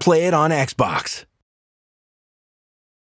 Play it on Xbox.